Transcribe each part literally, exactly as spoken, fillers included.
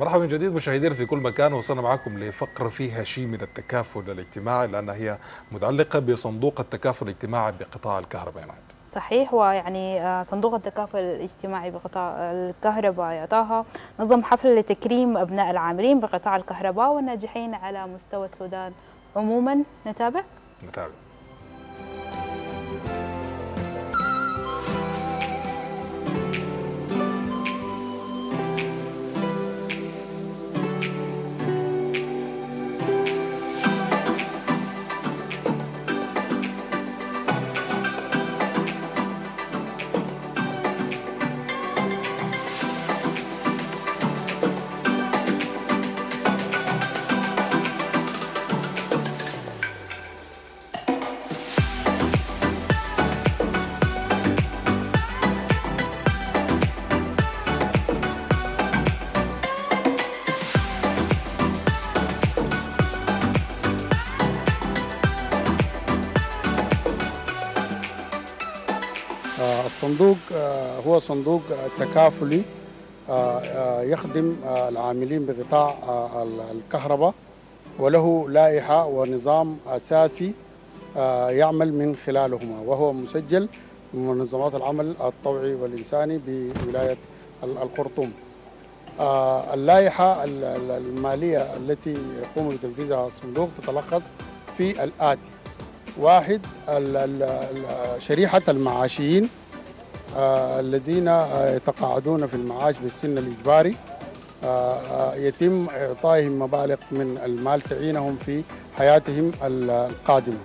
مرحبا من جديد مشاهدينا في كل مكان. وصلنا معكم لفقرة فيها شيء من التكافل الاجتماعي، لأنها هي متعلقة بصندوق التكافل الاجتماعي بقطاع الكهرباء. صحيح، ويعني صندوق التكافل الاجتماعي بقطاع الكهرباء يا طه نظم حفل لتكريم أبناء العاملين بقطاع الكهرباء والناجحين على مستوى السودان عموما. نتابع نتابع الصندوق هو صندوق تكافلي يخدم العاملين بقطاع الكهرباء، وله لائحة ونظام أساسي يعمل من خلالهما، وهو مسجل من منظمات العمل الطوعي والإنساني بولاية الخرطوم. اللائحة المالية التي يقوم بتنفيذها الصندوق تتلخص في الآتي: واحد، شريحة المعاشيين الذين يتقاعدون في المعاش بالسن الإجباري، يتم إعطائهم مبالغ من المال تعينهم في حياتهم القادمة.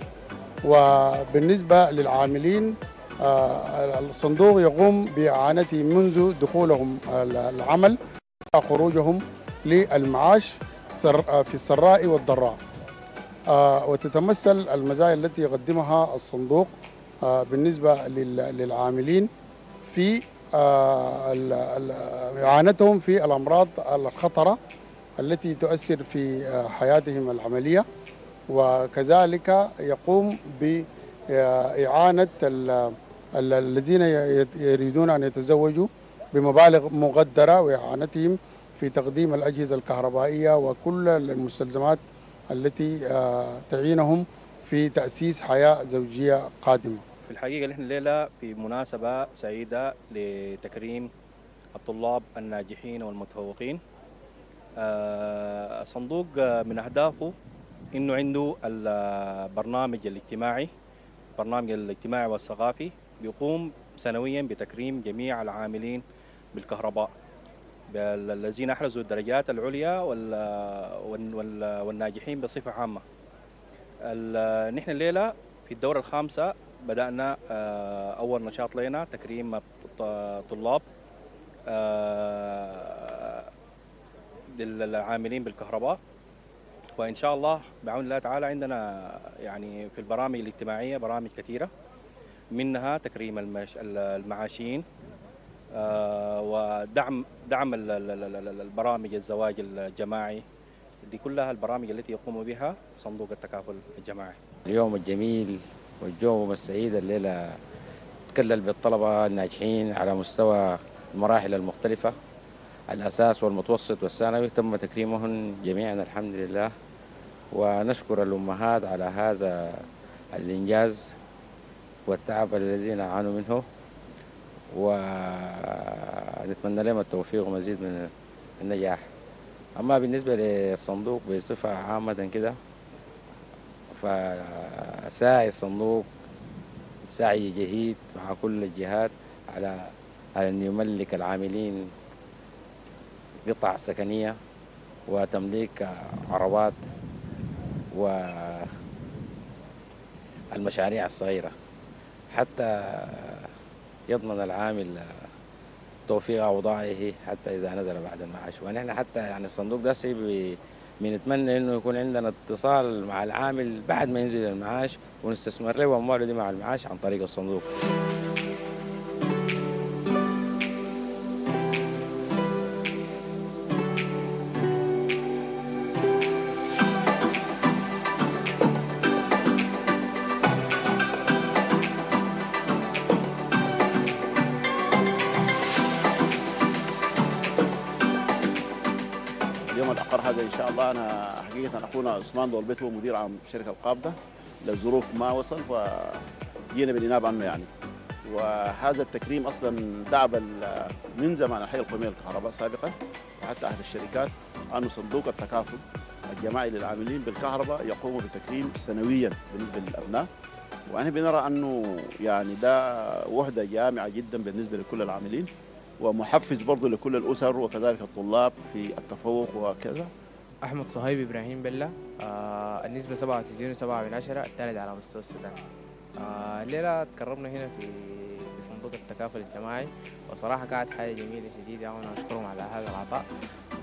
وبالنسبة للعاملين، الصندوق يقوم بإعانتهم منذ دخولهم العمل وخروجهم للمعاش في السراء والضراء. وتتمثل المزايا التي يقدمها الصندوق بالنسبة للعاملين في إعانتهم في الأمراض الخطرة التي تؤثر في حياتهم العملية، وكذلك يقوم بإعانة الذين يريدون أن يتزوجوا بمبالغ مقدرة، وإعانتهم في تقديم الأجهزة الكهربائية وكل المستلزمات التي تعينهم في تأسيس حياة زوجية قادمة. في الحقيقة نحن الليلة في مناسبة سعيدة لتكريم الطلاب الناجحين والمتفوقين. الصندوق من أهدافه إنه عنده البرنامج الاجتماعي، برنامج الاجتماعي والثقافي، بيقوم سنويا بتكريم جميع العاملين بالكهرباء الذين أحرزوا الدرجات العليا والناجحين بصفة عامة. نحن الليلة في الدورة الخامسة بدأنا أول نشاط لنا تكريم طلاب للعاملين بالكهرباء، وإن شاء الله بعون الله تعالى عندنا يعني في البرامج الاجتماعية برامج كثيرة، منها تكريم المعاشين ودعم دعم البرامج الزواج الجماعي. دي كلها البرامج التي يقوم بها صندوق التكافل الجماعي. اليوم الجميل والجو السعيد الليله تكلل بالطلبه الناجحين على مستوى المراحل المختلفه، الاساس والمتوسط والثانوي، تم تكريمهم جميعا الحمد لله. ونشكر الامهات على هذا الانجاز والتعب الذين عانوا منه، ونتمنى لهم التوفيق ومزيد من النجاح. أما بالنسبة للصندوق بصفة عامة كده، فسعي الصندوق سعي جهيد مع كل الجهات على أن يملك العاملين قطع سكنية وتمليك عربات والمشاريع الصغيرة، حتى يضمن العامل توفيق اوضاعه حتى اذا نزل بعد المعاش. ونحن حتى يعني الصندوق ده بنتمنى انه يكون عندنا اتصال مع العامل بعد ما ينزل المعاش، ونستثمر له امواله دي مع المعاش عن طريق الصندوق. اليوم الأقر هذا إن شاء الله. أنا حقيقة أخونا عثمان دولبيت هو مدير عام شركة القابضة، للظروف ما وصل فجينا بالإنابة عنه يعني. وهذا التكريم أصلا دعم من زمان الحي القومي للكهرباء سابقا وحتى أحد الشركات، أنه صندوق التكافل الجماعي للعاملين بالكهرباء يقوم بتكريم سنويا بالنسبة للأبناء، وأنا بنرى أنه يعني ده وحدة جامعة جدا بالنسبة لكل العاملين، ومحفز برضه لكل الأسر وكذلك الطلاب في التفوق وكذا. أحمد صهيب إبراهيم بلة، آه النسبة سبعة وتسعين فاصلة سبعة بالعشرة، الثالث على مستوى السودان. آه الليلة تكرمنا هنا في صندوق التكافل الاجتماعي، وصراحة كانت حاجة جميلة شديدة وأنا أشكرهم على هذا العطاء.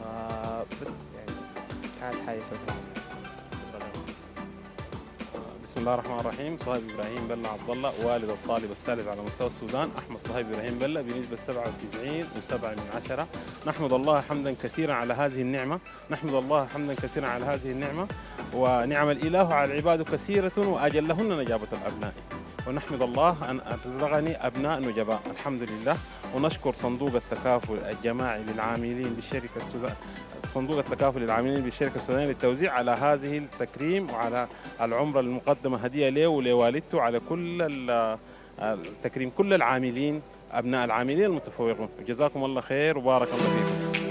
آه بس يعني كانت حاجة سوداء. بسم الله الرحمن الرحيم. صهيب إبراهيم بلة عبد الله، والد الطالب الثالث على مستوى السودان أحمد صهيب إبراهيم بلة بنسبة سبعة وتسعين فاصلة سبعة بالعشرة. نحمد الله حمدا كثيرا على هذه النعمة، نحمد الله حمدا كثيرا على هذه النعمة، ونعم الإله على العباد كثيرة وأجلهن نجابة الأبناء، ونحمد الله أن أرزقني أبناء نجباء الحمد لله. ونشكر صندوق التكافل الجماعي للعاملين بالشركة السودانية، صندوق التكافل للعاملين بالشركة السودانية للتوزيع على هذه التكريم وعلى العمرة المقدمة هدية له ولوالدته، على كل التكريم كل العاملين أبناء العاملين المتفوقون. جزاكم الله خير وبارك الله فيكم.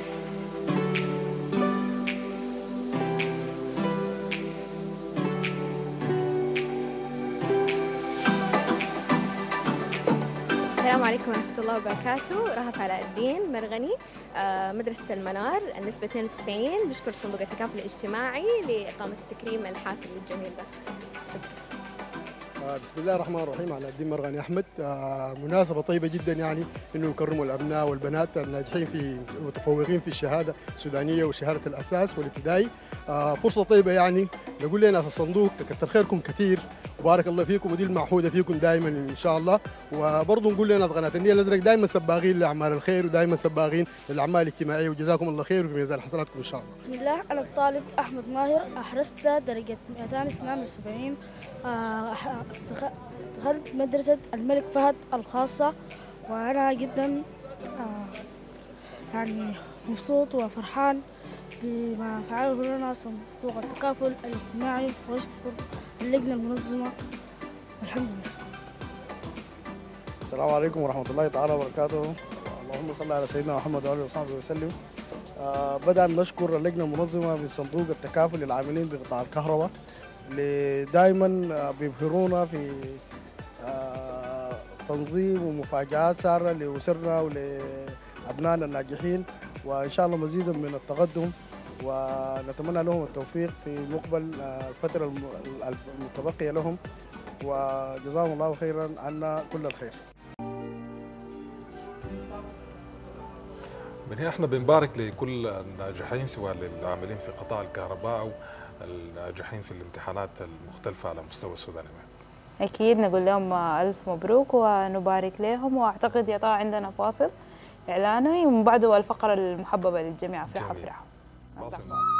السلام عليكم ورحمة الله وبركاته. رهف علاء الدين مرغني، مدرسة المنار، النسبة اثنين وتسعين. بشكر صندوق التكافل الاجتماعي لإقامة التكريم الحافل الجميل ده. شكرا. بسم الله الرحمن الرحيم. علاء الدين مرغني أحمد. مناسبة طيبة جدا يعني إنه يكرموا الأبناء والبنات الناجحين في متفوقين في الشهادة السودانية وشهادة الأساس والابتدائي. فرصة طيبة يعني نقول لنا في الصندوق كتر خيركم كثير بارك الله فيكم، ودي المعهوده فيكم دائما ان شاء الله. وبرضه نقول لنا قناه النيل الازرق دائما سباغين لاعمال الخير ودائما سباغين للاعمال الاجتماعيه، وجزاكم الله خير وفي ميزان حسناتكم ان شاء الله. بسم الله. انا الطالب احمد ماهر، احرزت درجه مئتين واثنين وسبعين، دخلت مدرسه الملك فهد الخاصه، وانا جدا يعني مبسوط وفرحان بما فعله لنا صندوق التكافل الاجتماعي، واشكر اللجنة المنظمة والحمد لله. السلام عليكم ورحمة الله تعالى وبركاته. اللهم صل على سيدنا محمد وعلى آله وصحبه وسلم. آه بدأ نشكر اللجنة المنظمة من صندوق التكافل للعاملين بقطاع الكهرباء، اللي دائما بيبهرونا في آه تنظيم ومفاجآت سارة لأسرنا ولأبنائنا الناجحين، وإن شاء الله مزيدا من التقدم، ونتمنى لهم التوفيق في مقبل الفترة المتبقية لهم، وجزاهم الله خيرا عنا كل الخير. من هنا احنا بنبارك لكل الناجحين سواء للعاملين في قطاع الكهرباء أو الناجحين في الامتحانات المختلفة على مستوى السودان. أكيد نقول لهم ألف مبروك ونبارك لهم، وأعتقد يا طبعا عندنا فاصل إعلاني ومن بعده الفقرة المحببة للجميع أفرح أفرح. Awesome.